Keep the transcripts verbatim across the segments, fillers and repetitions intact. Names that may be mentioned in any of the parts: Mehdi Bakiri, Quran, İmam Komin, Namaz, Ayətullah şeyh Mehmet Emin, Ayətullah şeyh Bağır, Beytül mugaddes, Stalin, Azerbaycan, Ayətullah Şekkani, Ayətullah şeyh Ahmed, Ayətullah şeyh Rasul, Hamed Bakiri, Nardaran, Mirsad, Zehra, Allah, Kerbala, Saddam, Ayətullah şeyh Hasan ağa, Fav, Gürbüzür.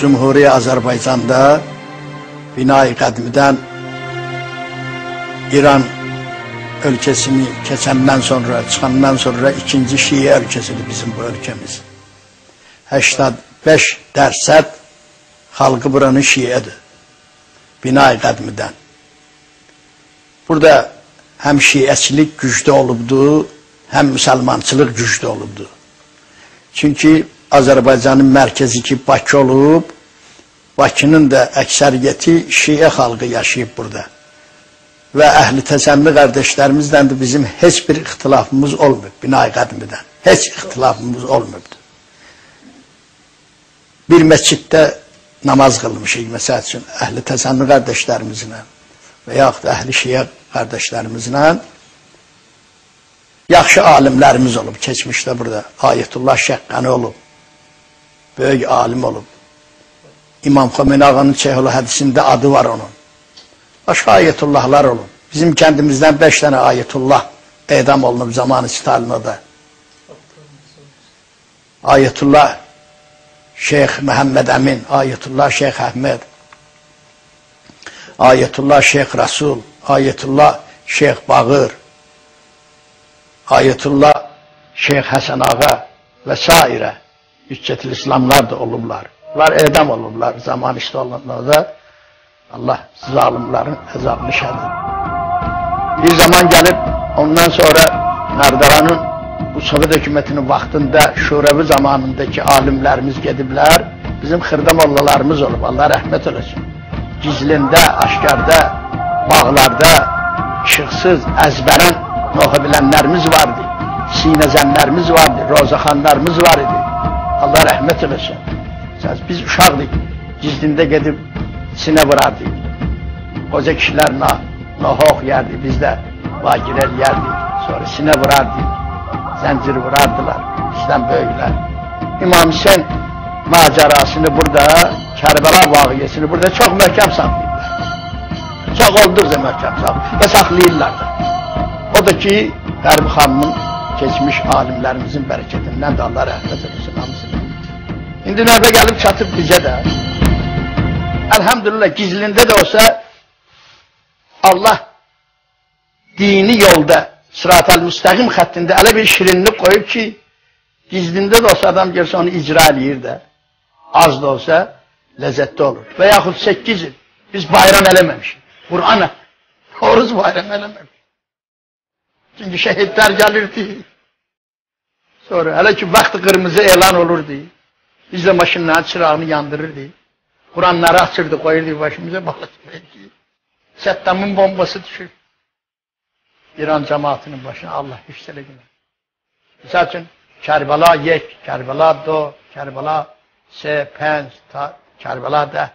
Cumhuriye Azerbaycan'da bina-i kadimden İran ölkesini keçenden sonra, çıkandan sonra ikinci Şii ölkesidir bizim bu ölkemiz. səksən beş dərsət halkı buranın Şii'dir. Bina-i kadimden. Burada hem Şii'çilik gücde olubdu, hem Müslümançılık gücde olubdu. Çünkü Azərbaycanın mərkəzi ki Bakı olub, Bakının da əksəriyyəti Şii'ye halkı yaşayıb burada. Ve əhli təsəvvü kardeşlerimizden de bizim heç bir ixtilafımız olmuyor bina-i kadimden. Heç ixtilafımız olmuyordu. Bir məsciddə namaz kılmışıq məsəl üçün əhli təsəvvü kardeşlerimizle veya əhli Şii'ye kardeşlerimizle. Yaxşı alimlerimiz olub, keçmişdə burada. Ayətullah Şekkani olub, böyük alim olub. İmam Komin ağanın Çehulu hadisinde adı var onun. Başka ayetullahlar olub. Bizim kendimizden beş tane ayetullah edam olunub zamanı Stalinada. Ayətullah şeyh Mehmet Emin, Ayətullah şeyh Ahmed, Ayətullah şeyh Rasul, Ayətullah şeyh Bağır, Ayətullah şeyh Hasan ağa və s. Hüccətül İslamlar da olublar. Bunlar edam olublar zaman işte olanlarda. Allah zalimlerin azabını şerdir. Bir zaman gelip ondan sonra Nardaran'ın bu Sovet hükümetinin vaktinde Şurevi zamanındaki alimlerimiz gedibler. Bizim xırdamollalarımız olub. Allah rahmet eylesin. Gizlinde, aşkarda, bağlarda, şıksız, ezberen nohabilenlerimiz vardı. Sinezenlerimiz vardı. Rozaxanlarımız vardı. Allah rahmet eylesin. Biz uşaqdık. Gizlinde gedib sine vurardık. Oca kişiler nohoq yerdi, biz de vagirel yerdik. Sonra sine vurardık, zincir vurardılar, bizden böyükler. İmam Hüseyin macerasını burada, Kerbala vaqiyesini burada çok möhkəm saxlayırlar. Çok olduqca möhkəm saxlayırlar ve saxlayırlar da. O da ki, Qərbi xanımın keçmiş alimlerimizin bereketinden de Allah rəhmət eylesin hamısını. İndi növbə gəlib çatıb bizə də. Elhamdülillah gizlinde de olsa Allah dini yolda sırat-ı müstakim hattında ele bir şirinlik koyup ki gizlinde de olsa adam görse onu icra edilir de az da olsa lezzetli olur. Veyahut sekiz yıl biz bayram elememişiz. Kur'an'a oruz bayram elememişiz. Çünkü şehitler gelirdi. Sonra hele ki vakti kırmızı elan olurdu. Biz de maşınların çırağını yandırırdı. Kur'anları açırdı, koyurdu başımıza, bağlatırdı. Saddam'ın bombası düşür. İran cemaatinin başına Allah hüsrele güler. Misal için Kerbala yek, Kerbala do, Kerbala se, pens, ta, Kerbala de.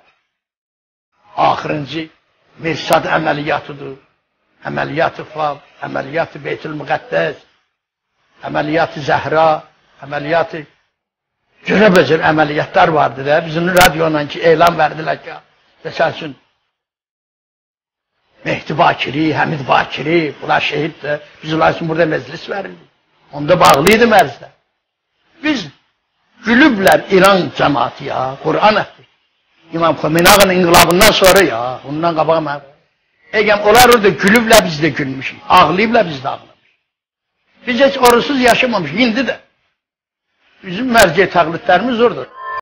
Ahırıncı Mirsad əməliyyatıdır. Əməliyyatı Fav, əməliyyatı Beytül mugaddes, əməliyyatı Zehra, əməliyyatı Gürbüzür əməliyyatlar vardı da, bizim radyodan ki elan verdilər ki, desən Mehdi Bakiri, Hamed Bakiri, bunlar şehitdir. Biz onlar için burada meclis verildi. Onda bağlıydı mərzdə. Biz gülüblər İran cemaati ya, Kur'an etdik. İmam Kominağın inqilabından sonra ya, ondan qabağa mən. Egem onlar orada gülüblər biz de gülmüşük, ağlayıblar biz de ağlamışıq. Biz heç orusuz yaşamamışıq, indi de. Bizim mərcə təqlidlərimiz ordur.